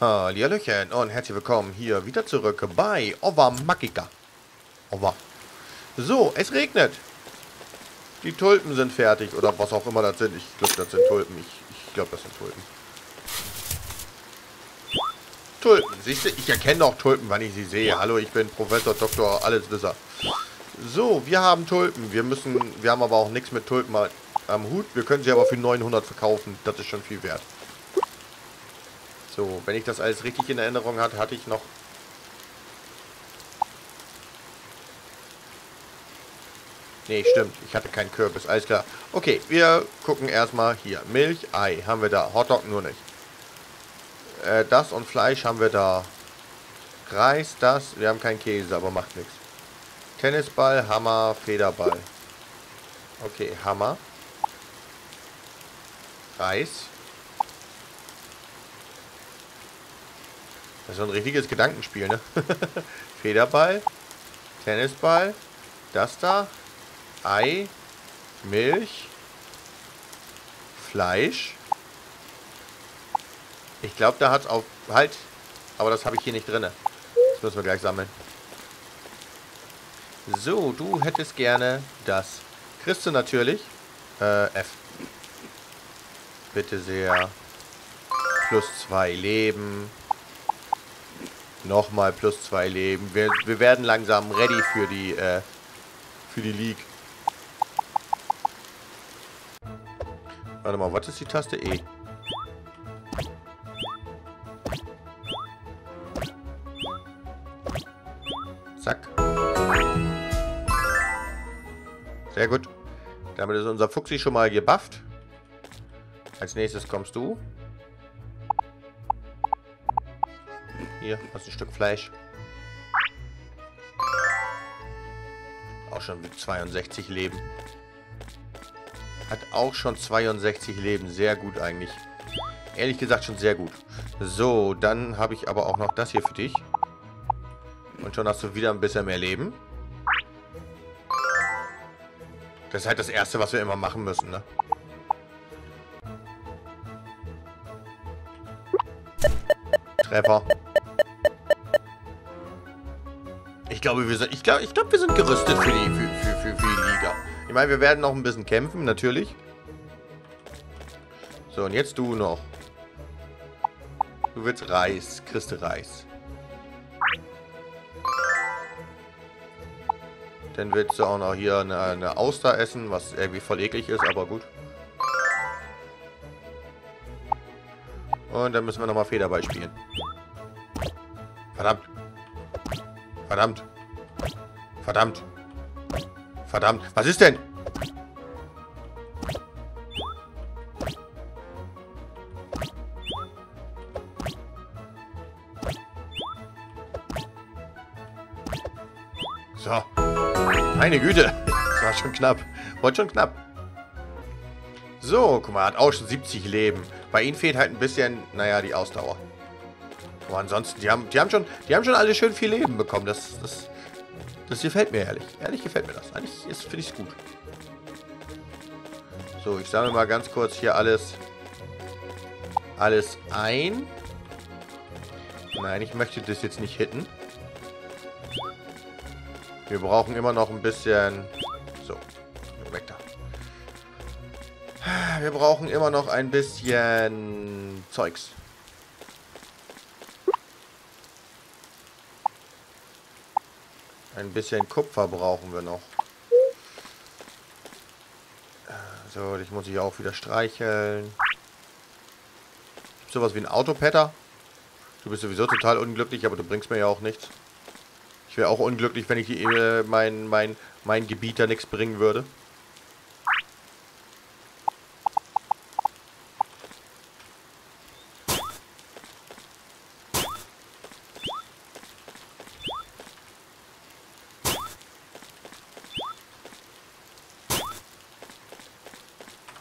Hallihallöchen und herzlich willkommen hier wieder zurück bei Ova Magica. Ova. So, es regnet. Die Tulpen sind fertig oder was auch immer das sind. Ich glaube, das sind Tulpen. Ich glaube, das sind Tulpen. Tulpen, siehst du? Ich erkenne auch Tulpen, wenn ich sie sehe. Hallo, ich bin Professor, Doktor, Alleswisser. So, wir haben Tulpen. Wir haben aber auch nichts mit Tulpen am Hut. Wir können sie aber für 900 verkaufen. Das ist schon viel wert. So, wenn ich das alles richtig in Erinnerung hatte, hatte ich noch... Nee, stimmt. Ich hatte keinen Kürbis. Alles klar. Okay, wir gucken erstmal hier. Milch, Ei haben wir da. Hotdog nur nicht. Das und Fleisch haben wir da. Reis, das. Wir haben keinen Käse, aber macht nichts. Tennisball, Hammer, Federball. Okay, Hammer. Reis. Das ist ein richtiges Gedankenspiel, ne? Federball, Tennisball, das da, Ei, Milch, Fleisch. Ich glaube, da hat es auf... Halt! Aber das habe ich hier nicht drin. Das müssen wir gleich sammeln. So, du hättest gerne das. Kriegst du natürlich. F. Bitte sehr. Plus 2 Leben. Nochmal plus 2 Leben. Wir werden langsam ready für die League. Warte mal, was ist die Taste E? Zack. Sehr gut. Damit ist unser Fuxi schon mal gebufft. Als nächstes kommst du. Hier, hast ein Stück Fleisch. Auch schon mit 62 Leben. Hat auch schon 62 Leben. Sehr gut eigentlich. Ehrlich gesagt schon sehr gut. So, dann habe ich aber auch noch das hier für dich. Und schon hast du wieder ein bisschen mehr Leben. Das ist halt das Erste, was wir immer machen müssen, ne? Treffer. Ich glaube, wir sind gerüstet für die Liga. Ich meine, wir werden noch ein bisschen kämpfen, natürlich. So, und jetzt du noch. Du willst Reis. Kriegst du Reis. Dann willst du auch noch hier eine Auster essen, was irgendwie voll eklig ist, aber gut. Und dann müssen wir nochmal Federball spielen. Verdammt. Verdammt. Verdammt. Verdammt. Was ist denn? So. Meine Güte. Das war schon knapp. War schon knapp. So, guck mal, hat auch schon 70 Leben. Bei ihnen fehlt halt ein bisschen, naja, die Ausdauer. Aber ansonsten, die haben schon alle schön viel Leben bekommen. Das gefällt mir ehrlich. Ehrlich gefällt mir das. Eigentlich finde ich es gut. So, ich sammle mal ganz kurz hier alles ein. Nein, ich möchte das jetzt nicht hitten. Wir brauchen immer noch ein bisschen... So, weg da. Wir brauchen immer noch ein bisschen Zeugs. Ein bisschen Kupfer brauchen wir noch. So, ich muss hier auch wieder streicheln. Gibt es sowas wie ein Autopatter? Du bist sowieso total unglücklich, aber du bringst mir ja auch nichts. Ich wäre auch unglücklich, wenn ich mein Gebiet da nichts bringen würde.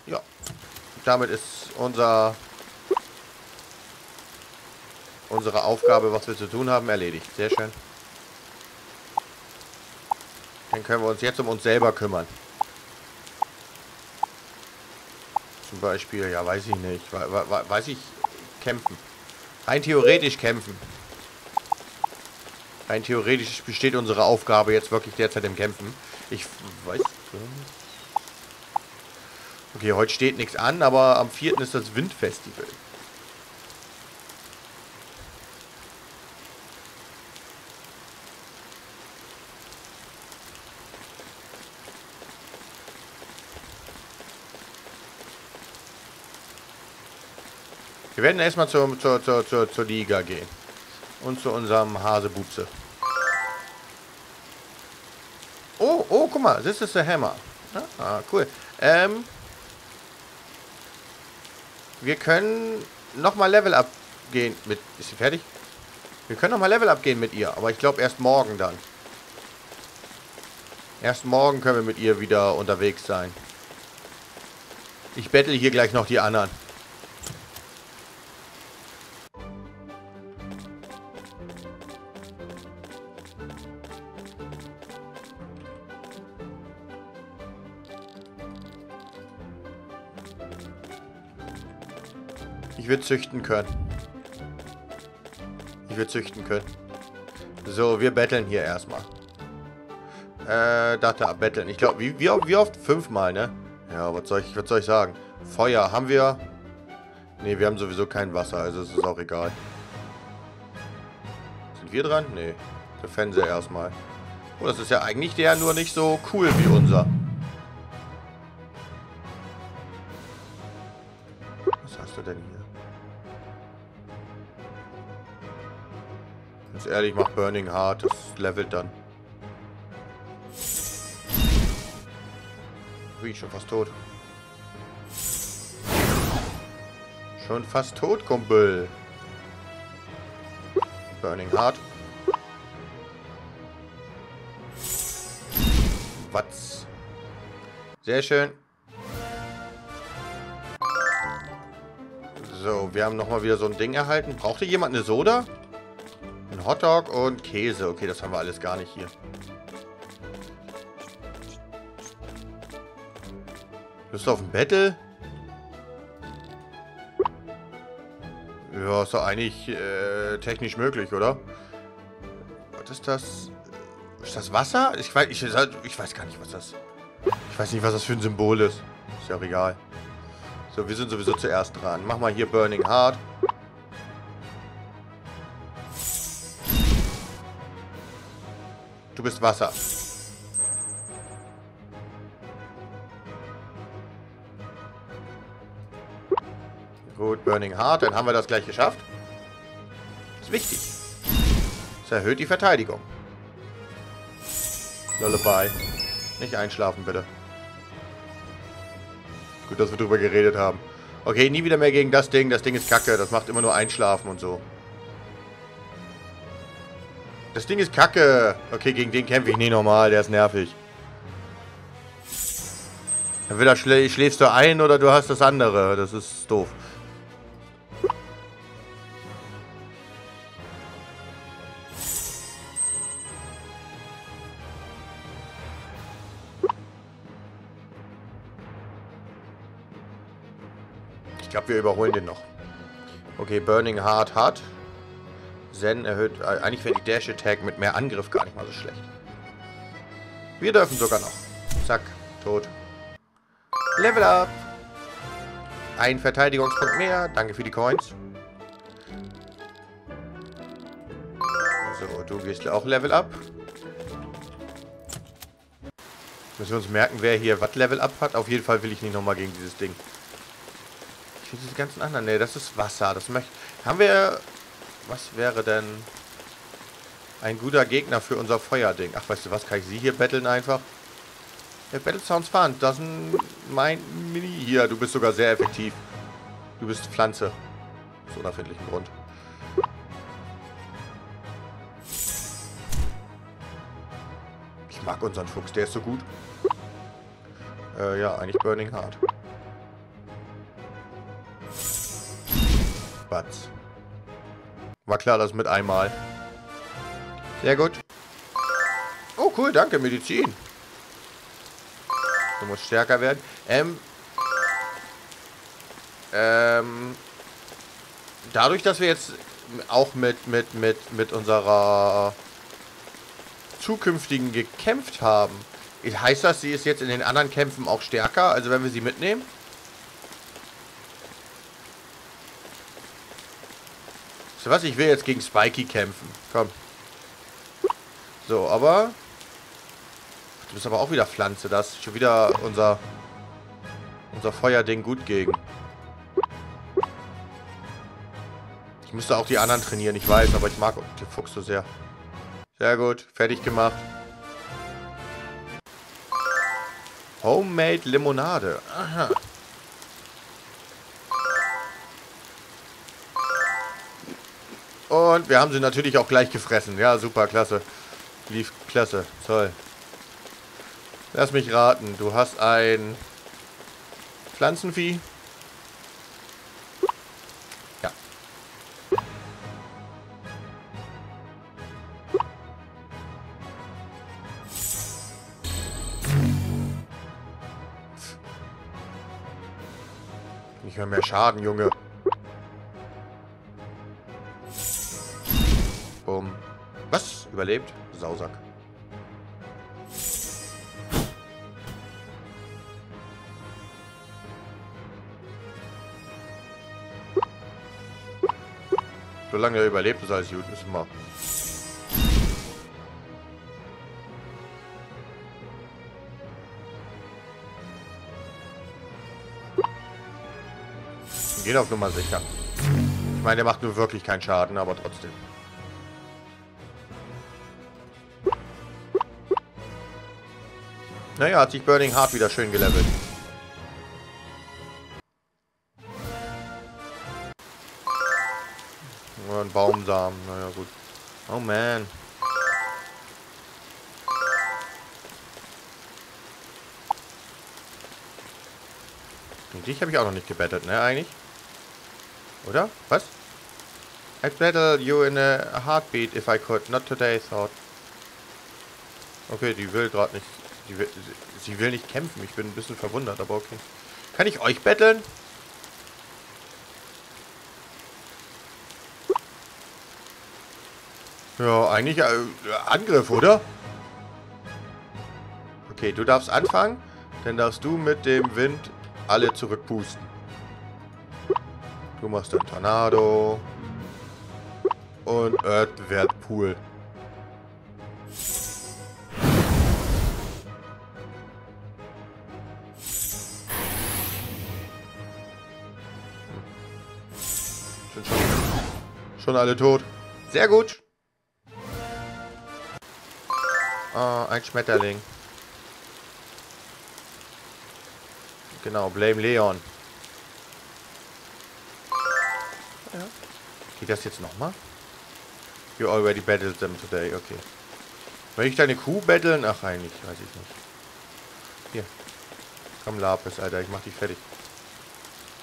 Ja, damit ist unsere Aufgabe, was wir zu tun haben, erledigt. Sehr schön. Dann können wir uns jetzt um uns selber kümmern. Zum Beispiel, ja, weiß ich nicht. Weiß ich, kämpfen. Rein theoretisch kämpfen. Rein theoretisch besteht unsere Aufgabe jetzt wirklich derzeit im Kämpfen. Ich weiß... Okay, heute steht nichts an, aber am 4. ist das Windfestival. Wir werden erstmal zur Liga gehen. Und zu unserem Hasebuze. Oh, guck mal. Das ist der Hammer. Ah, cool. Wir können nochmal Level up gehen mit... Ist sie fertig? Wir können nochmal Level up gehen mit ihr. Aber ich glaube erst morgen dann. Erst morgen können wir mit ihr wieder unterwegs sein. Ich bettle hier gleich noch die anderen. Ich will züchten können. Ich will züchten können. So, wir betteln hier erstmal. Da, betteln. Ich glaube, wie oft? 5-mal, ne? Ja, was soll ich sagen? Feuer haben wir. Ne, wir haben sowieso kein Wasser, also es ist auch egal. Sind wir dran? Ne. Der Fenster erstmal. Oh, das ist ja eigentlich der nur nicht so cool wie unser. Was hast du denn hier? Ganz ehrlich, macht Burning Heart, das levelt dann. Wie, schon fast tot. Schon fast tot, Kumpel. Burning Heart. Was? Sehr schön. So, wir haben nochmal wieder so ein Ding erhalten. Brauchte jemand eine Soda? Ein Hotdog und Käse. Okay, das haben wir alles gar nicht hier. Lust auf ein Battle? Ja, ist doch eigentlich technisch möglich, oder? Was ist das? Ist das Wasser? Ich weiß gar nicht, was das ist. Ich weiß nicht, was das für ein Symbol ist. Ist ja auch egal. So, wir sind sowieso zuerst dran. Mach mal hier Burning Heart. Du bist Wasser. Gut, Burning Heart. Dann haben wir das gleich geschafft. Ist wichtig. Das erhöht die Verteidigung. Lullaby. Nicht einschlafen, bitte. Gut, dass wir drüber geredet haben. Okay, nie wieder mehr gegen das Ding. Das Ding ist kacke. Das macht immer nur einschlafen und so. Das Ding ist kacke. Okay, gegen den kämpfe ich nie normal. Der ist nervig. Entweder schläfst du ein oder du hast das andere. Das ist doof. Ich glaube, wir überholen den noch. Okay, Burning Heart hat... Zen erhöht... Eigentlich wäre die Dash Attack mit mehr Angriff gar nicht mal so schlecht. Wir dürfen sogar noch. Zack. Tot. Level up. Ein Verteidigungspunkt mehr. Danke für die Coins. So, du gehst auch Level up. Müssen wir uns merken, wer hier was Level up hat. Auf jeden Fall will ich nicht nochmal gegen dieses Ding. Ich will diese ganzen anderen... Ne, das ist Wasser. Das möchte... Haben wir... Was wäre denn ein guter Gegner für unser Feuerding? Ach, weißt du was? Kann ich sie hier betteln einfach? Ja, Battle sounds fun. Das ist mein Mini hier. Du bist sogar sehr effektiv. Du bist Pflanze. Aus unerfindlichen Grund. Ich mag unseren Fuchs. Der ist so gut. Ja, eigentlich Burning Heart. Batz. War klar, das mit einmal. Sehr gut. Oh, cool, danke, Medizin. Du musst stärker werden. Dadurch, dass wir jetzt auch mit unserer zukünftigen gekämpft haben. Heißt das, sie ist jetzt in den anderen Kämpfen auch stärker? Also wenn wir sie mitnehmen? So was, ich will jetzt gegen Spikey kämpfen. Komm. So, aber... Du bist aber auch wieder Pflanze. Da ist schon wieder unser Feuerding gut gegen. Ich müsste auch die anderen trainieren, ich weiß, aber ich mag den Fuchs so sehr. Sehr gut, fertig gemacht. Homemade Limonade. Aha. Und wir haben sie natürlich auch gleich gefressen. Ja, super, klasse. Lief klasse, toll. Lass mich raten, du hast ein Pflanzenvieh. Ja. Nicht mal mehr Schaden, Junge. Bumm. Was? Überlebt? Sausack. Solange er überlebt, ist alles gut, müssen wir. Geht auf Nummer sicher. Ich meine, der macht nur wirklich keinen Schaden, aber trotzdem. Naja, hat sich Burning Heart wieder schön gelevelt. Baumsamen, naja gut. Oh man. Und dich habe ich auch noch nicht gebettelt, ne, eigentlich? Oder? Was? I'd battle you in a heartbeat if I could. Not today, thought. Okay, die will gerade nicht. Sie will nicht kämpfen. Ich bin ein bisschen verwundert, aber okay. Kann ich euch betteln? Ja, eigentlich Angriff, oder? Okay, du darfst anfangen, dann darfst du mit dem Wind alle zurückpusten. Du machst den Tornado und Erdwertpool. Sind schon alle tot. Sehr gut. Oh, ein Schmetterling. Genau, blame Leon. Ja. Geht das jetzt nochmal? You already battled them today, okay. Will ich deine Kuh battlen? Ach, eigentlich, weiß ich nicht. Hier. Komm, Lapis, Alter, ich mach dich fertig.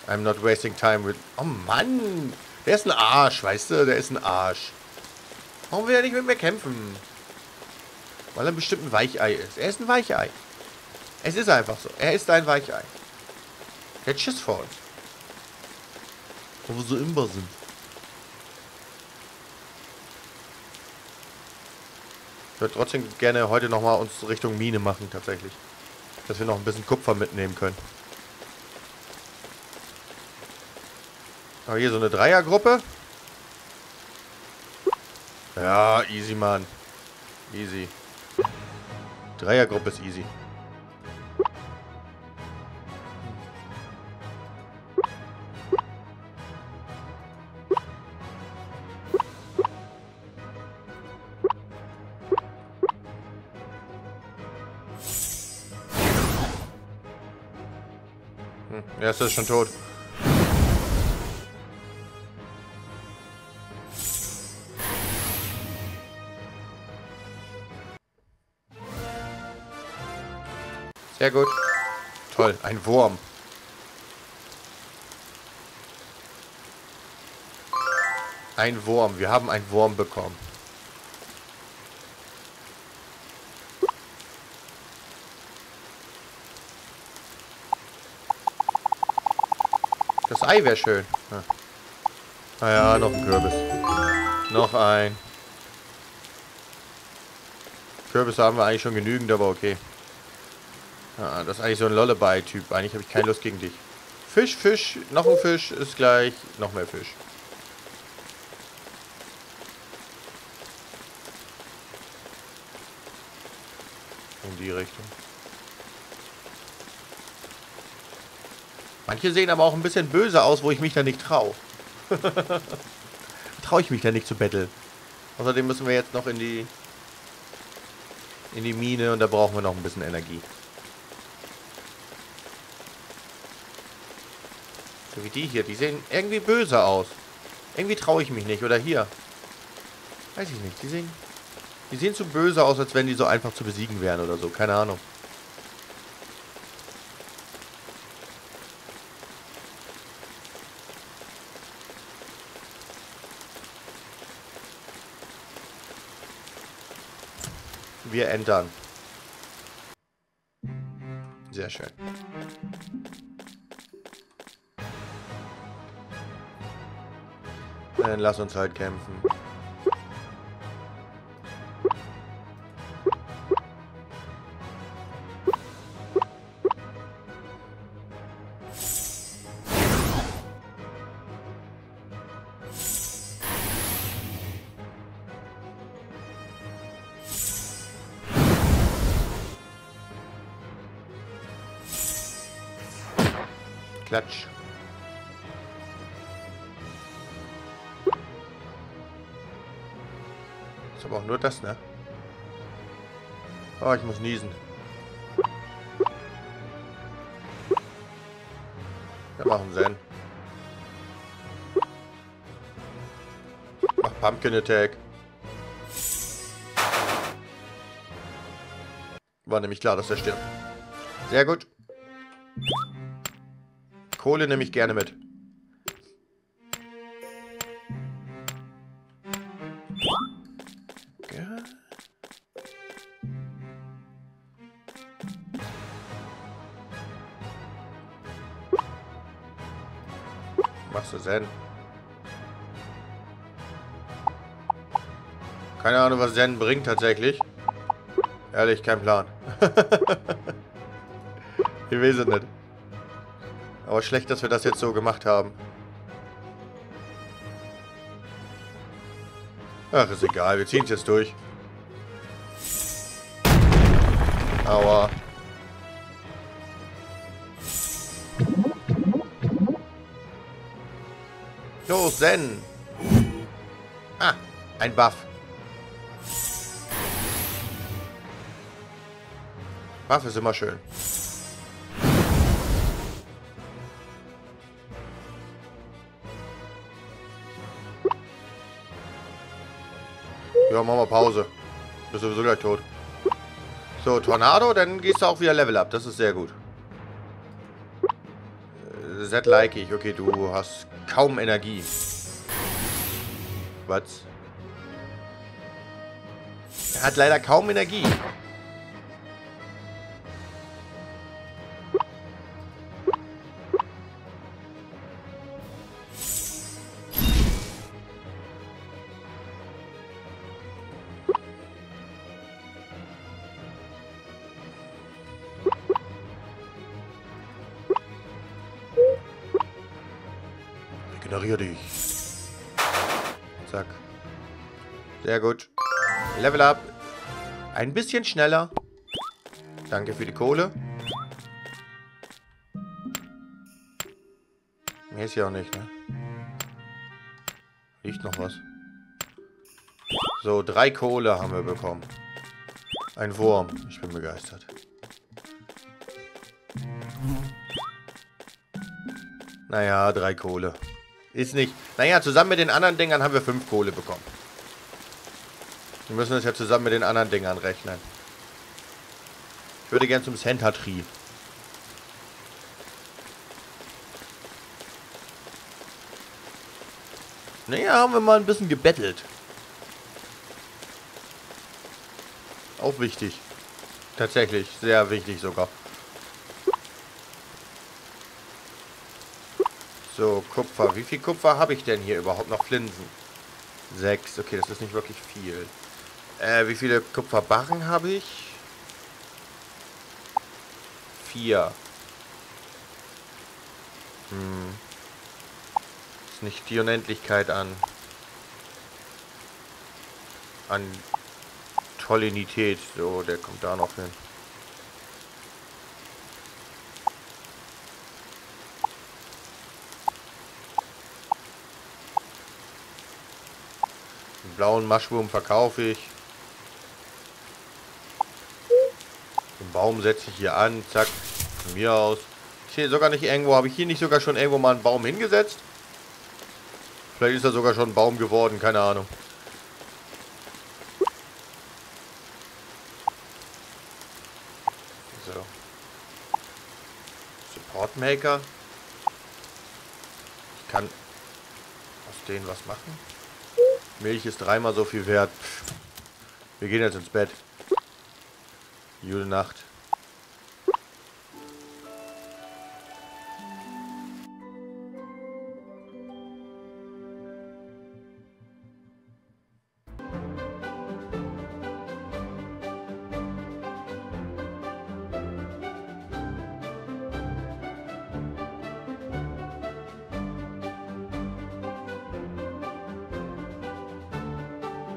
I'm not wasting time with... Oh, Mann! Der ist ein Arsch, weißt du? Der ist ein Arsch. Warum will er nicht mit mir kämpfen? Weil er bestimmt ein Weichei ist. Er ist ein Weichei. Es ist einfach so. Er ist ein Weichei. Der hat Schiss vor uns. Wo wir so imber sind. Ich würde trotzdem gerne heute nochmal uns Richtung Mine machen, tatsächlich. Dass wir noch ein bisschen Kupfer mitnehmen können. Aber hier so eine Dreiergruppe. Ja, easy, Mann. Easy. Dreiergruppe ist easy. Er ist schon tot. Sehr gut. Toll, ein Wurm. Ein Wurm. Wir haben einen Wurm bekommen. Das Ei wäre schön. Naja, noch ein Kürbis. Noch ein. Kürbisse haben wir eigentlich schon genügend, aber okay. Ah, das ist eigentlich so ein Lullaby-Typ. Eigentlich habe ich keine Lust gegen dich. Fisch, Fisch, noch ein Fisch ist gleich noch mehr Fisch. In die Richtung. Manche sehen aber auch ein bisschen böse aus, wo ich mich da nicht traue. Traue ich mich da nicht zu betteln. Außerdem müssen wir jetzt noch in die Mine und da brauchen wir noch ein bisschen Energie. So wie die hier, die sehen irgendwie böse aus. Irgendwie traue ich mich nicht. Oder hier. Weiß ich nicht. Die sehen so böse aus, als wenn die so einfach zu besiegen wären oder so. Keine Ahnung. Wir entern. Sehr schön. Dann lass uns halt kämpfen. Klatsch. Ist aber auch nur das, ne? Oh, ich muss niesen. Wir machen Zen. Mach Pumpkin Attack. War nämlich klar, dass er stirbt. Sehr gut. Kohle nehme ich gerne mit. Machst du Zen? Keine Ahnung, was Zen bringt tatsächlich. Ehrlich, kein Plan. Ich weiß es nicht. Aber schlecht, dass wir das jetzt so gemacht haben. Ach, ist egal. Wir ziehen es jetzt durch. Aua. Los, Zen! Ah, ein Buff. Buff ist immer schön. Ja, machen wir Pause. Bist sowieso gleich tot. So, Tornado, dann gehst du auch wieder Level up. Das ist sehr gut. Z like ich. Okay, du hast kaum Energie. Was? Er hat leider kaum Energie. Regeneriere dich. Zack. Sehr gut. Level up. Ein bisschen schneller. Danke für die Kohle. Mehr ist ja auch nicht, ne? Liegt noch was. So, 3 Kohle haben wir bekommen. Ein Wurm. Ich bin begeistert. Naja, 3 Kohle. Ist nicht. Naja, zusammen mit den anderen Dingern haben wir 5 Kohle bekommen. Wir müssen das ja zusammen mit den anderen Dingern rechnen. Ich würde gern zum Center Tree. Naja, haben wir mal ein bisschen gebettelt. Auch wichtig. Tatsächlich, sehr wichtig sogar. So, Kupfer. Wie viel Kupfer habe ich denn hier überhaupt noch? Flinsen. 6. Okay, das ist nicht wirklich viel. Wie viele Kupferbarren habe ich? 4. Hm. Ist nicht die Unendlichkeit an Tollinität. So, der kommt da noch hin. Den blauen Maschwurm verkaufe ich. Den Baum setze ich hier an. Zack. Von mir aus. Hier sogar nicht irgendwo. Habe ich hier nicht sogar schon irgendwo mal einen Baum hingesetzt? Vielleicht ist er sogar schon ein Baum geworden. Keine Ahnung. So. Support Maker. Ich kann aus denen was machen. Milch ist dreimal so viel wert. Wir gehen jetzt ins Bett. Gute Nacht.